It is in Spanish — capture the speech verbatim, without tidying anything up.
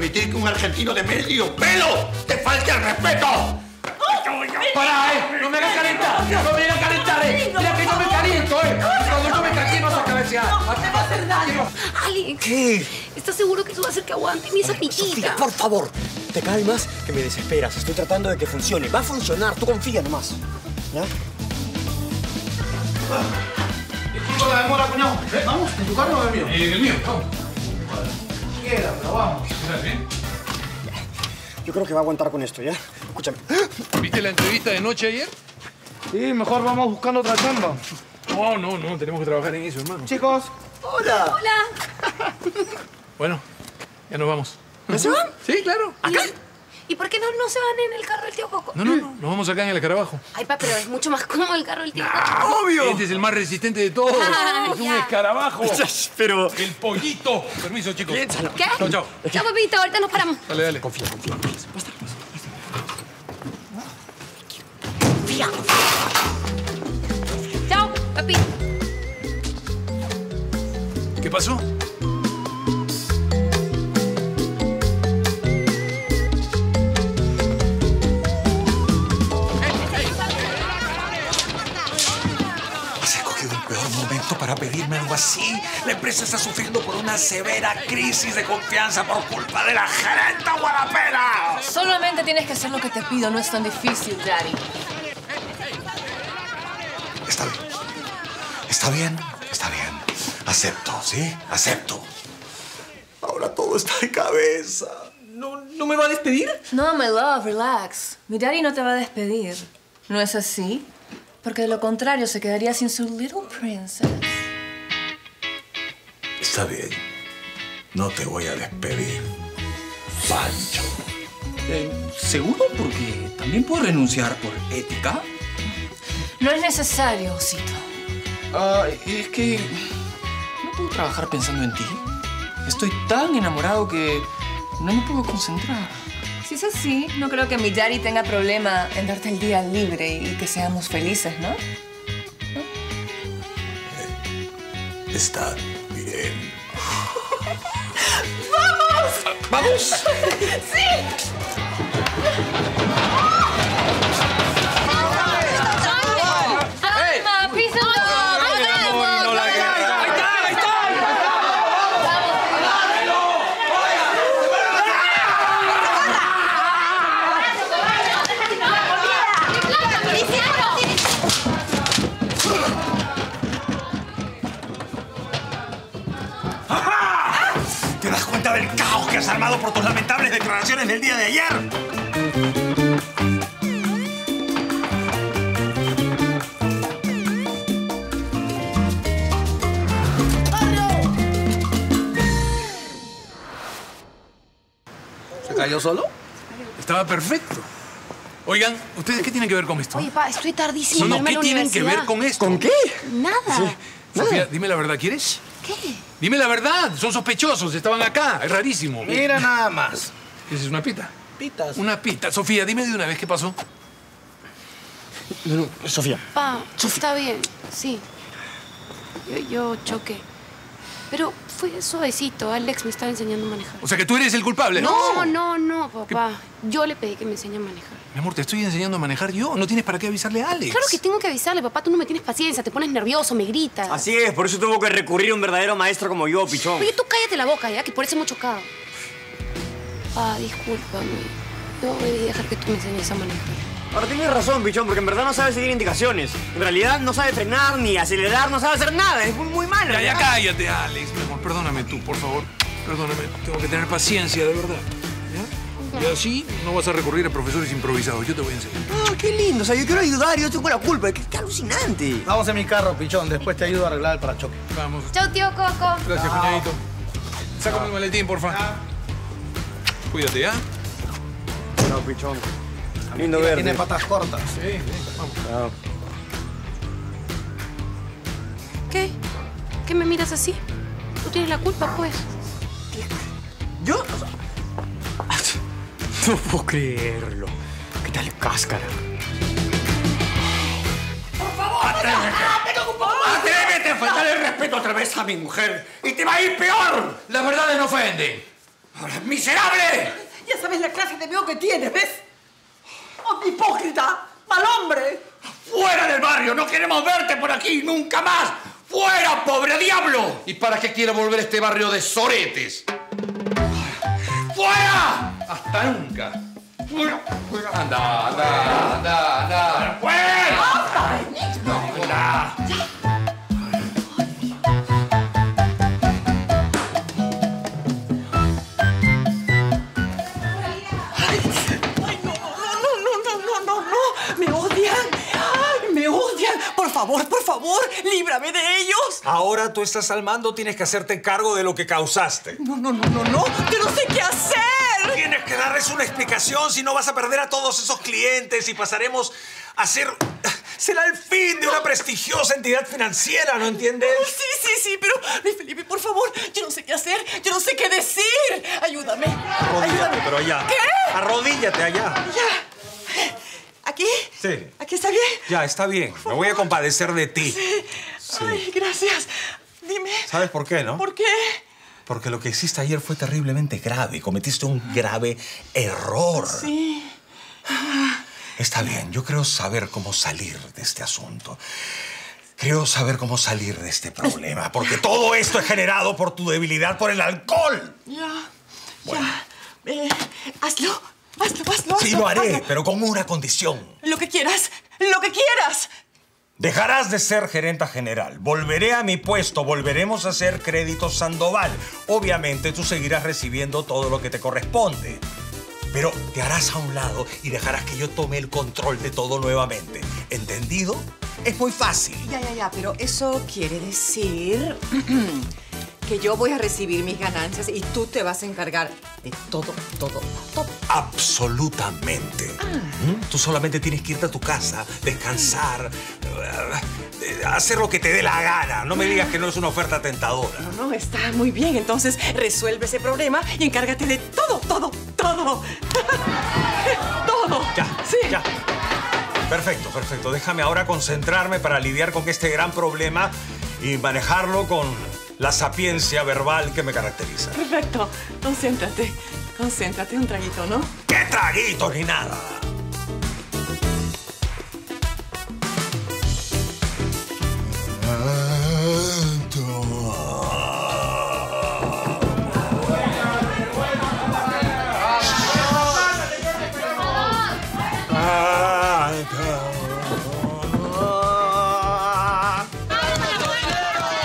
permitir que un argentino de medio pelo te falte el respeto. Pará, eh, no me hagas calentar, no me hagas calentar, eh. Mira que no me caliento, eh. Cuando yo me caliento vas a cabecear. Te va a hacer daño. Alex. ¿Qué? ¿Estás seguro que eso va a hacer que aguante mi zapillita? Por favor, te calmas que me desesperas. Estoy tratando de que funcione. Va a funcionar, tú confía nomás. ¿Ya? Disculpa la demora, cuñado. ¿Vamos? ¿En tu carro o en el mío? En el mío, vamos. Queda, pero vamos. ¿Estás bien? Yo creo que va a aguantar con esto, ¿ya? Escúchame. ¿Viste la entrevista de noche ayer? Sí, mejor vamos buscando otra chamba. No, no, no. Tenemos que trabajar en eso, hermano. Chicos. Hola. Hola. Bueno, ya nos vamos. ¿Ya se van? Sí, claro. ¿Acá? ¿Y por qué no, no se van en el carro del tío Coco? No, no, no. Nos vamos acá en el escarabajo. Ay, pa, pero es mucho más cómodo el carro del tío nah, Coco. ¡Obvio! Este es el más resistente de todos. Ah, es ya. Un escarabajo. Pero... El pollito. Permiso, chicos. Piénsalo. ¿Qué? Chao, chao. Chao, papito. Ahorita nos paramos. Dale, dale. Confía, confía. Basta, basta. Confía, confía. Chao, papi. ¿Qué pasó? Para pedirme algo así. La empresa está sufriendo por una severa crisis de confianza por culpa de la gerenta guarapera. Solamente tienes que hacer lo que te pido. No es tan difícil, Daddy. Está bien. Está bien. Está bien. Acepto, ¿sí? Acepto. Ahora todo está de cabeza. ¿No, no me va a despedir? No, my love, relax. Mi daddy no te va a despedir. ¿No es así? Porque de lo contrario se quedaría sin su little princess. Está bien. No te voy a despedir, Pancho. Eh, ¿Seguro? Porque también puedo renunciar por ética. No es necesario, Osito. Ah, es que... no puedo trabajar pensando en ti. Estoy tan enamorado que no me puedo concentrar. Si es así, no creo que mi Yari tenga problema en darte el día libre y que seamos felices, ¿no? ¿No? Está bien. ¡Vamos! ¡Vamos! ¡Sí! ¡Alma! ¡Piso! Armado por tus lamentables declaraciones del día de ayer. ¿Se cayó solo? Estaba perfecto. Oigan, ¿ustedes qué tienen que ver con esto? Oye, pa, estoy tardísimo. No, no, ¿qué tienen que ver con esto? ¿Con qué? Nada. Sí. Sofía, dime la verdad, ¿quieres? ¿Qué? Dime la verdad, son sospechosos, estaban acá, es rarísimo. Mira nada más. ¿Esa es una pita? Pitas. Una pita. Sofía, dime de una vez qué pasó. No, no, Sofía. Pa, Sofía. Está bien, sí. Yo, yo choqué. Pero fue suavecito, Alex me estaba enseñando a manejar. O sea que tú eres el culpable. No, no, no, papá. ¿Qué? Yo le pedí que me enseñe a manejar. Mi amor, te estoy enseñando a manejar yo. No tienes para qué avisarle a Alex. Claro que tengo que avisarle, papá. Tú no me tienes paciencia, te pones nervioso, me gritas. Así es, por eso tuvo que recurrir a un verdadero maestro como yo, pichón. Oye, tú cállate la boca, ya, que por eso hemos chocado. Ah, discúlpame. Yo voy a dejar que tú me enseñes a manejar. Ahora tienes razón, pichón, porque en verdad no sabe seguir indicaciones. En realidad no sabe frenar ni acelerar, no sabe hacer nada. Es muy, muy malo. Ya, ya cállate, Alex, mi amor. Perdóname tú, por favor. Perdóname. Tengo que tener paciencia, de verdad. ¿Ya? Y así no vas a recurrir a profesores improvisados. Yo te voy a enseñar. Ah, qué lindo. O sea, yo quiero ayudar y yo tengo la culpa. Qué, qué alucinante. Vamos en mi carro, pichón. Después te ayudo a arreglar el parachoque. Vamos. Chau, tío Coco. Gracias, cuñadito. Sácame el maletín, porfa. Ah. Cuídate, ¿ya? Chau, pichón. Lindo verde. Tiene patas cortas. Sí, sí. Vamos. Claro. ¿Qué? ¿Qué me miras así? Tú tienes la culpa, pues. ¿Qué? ¿Yo? No puedo creerlo. ¿Qué tal cáscara? ¡Por favor! ¡Atrévete! ¡Atrévete a faltarle el respeto otra vez a mi mujer! ¡Y te va a ir peor! Las verdades no ofenden. ¡Ahora, miserable! Ya sabes la clase de veo que tienes, ¿ves? ¡Oh, hipócrita! ¡Mal hombre! ¡Fuera del barrio! ¡No queremos verte por aquí nunca más! ¡Fuera, pobre diablo! ¿Y para qué quiero volver a este barrio de soretes? ¡Fuera! ¡Hasta nunca! ¡Fuera! ¡Fuera! ¡Anda, anda, anda, anda! ¡Fuera! ¡No, anda! Por favor, por favor, líbrame de ellos. Ahora tú estás al mando, tienes que hacerte cargo de lo que causaste. No, no, no, no, no, que no sé qué hacer. Tienes que darles una explicación, si no vas a perder a todos esos clientes y pasaremos a ser... Será el fin de una prestigiosa entidad financiera, ¿no entiendes? No, sí, sí, sí, pero, Luis Felipe, por favor, yo no sé qué hacer, yo no sé qué decir. Ayúdame, arrodíllate, ayúdame. Pero allá. ¿Qué? Arrodíllate allá. Ya. ¿Aquí? Sí. ¿Aquí está bien? Ya, está bien. Me voy a compadecer de ti. Sí. Sí. Ay, gracias. Dime. ¿Sabes por qué, no? ¿Por qué? Porque lo que hiciste ayer fue terriblemente grave. Cometiste un grave error. Sí. Está bien. Yo creo saber cómo salir de este asunto. Creo saber cómo salir de este problema. Porque todo esto es generado por tu debilidad por el alcohol. Ya. Bueno. Ya. Eh, hazlo. Hazlo, hazlo, hazlo. Sí, lo haré, hazlo. Pero con una condición. Lo que quieras, lo que quieras. Dejarás de ser gerenta general. Volveré a mi puesto. Volveremos a hacer créditos Sandoval. Obviamente, tú seguirás recibiendo todo lo que te corresponde. Pero te harás a un lado y dejarás que yo tome el control de todo nuevamente. ¿Entendido? Es muy fácil. Ya, ya, ya. Pero eso quiere decir... que yo voy a recibir mis ganancias y tú te vas a encargar de todo, todo, todo. Absolutamente. Ah. ¿Mm? Tú solamente tienes que irte a tu casa, descansar, mm. hacer lo que te dé la gana. No me digas que no es una oferta tentadora. No, no, está muy bien. Entonces, resuelve ese problema y encárgate de todo, todo, todo. todo. Ya, sí. ya. Perfecto, perfecto. Déjame ahora concentrarme para lidiar con este gran problema y manejarlo con... la sapiencia verbal que me caracteriza. Perfecto. Concéntrate. Concéntrate un traguito, ¿no? ¿Qué traguito ni nada?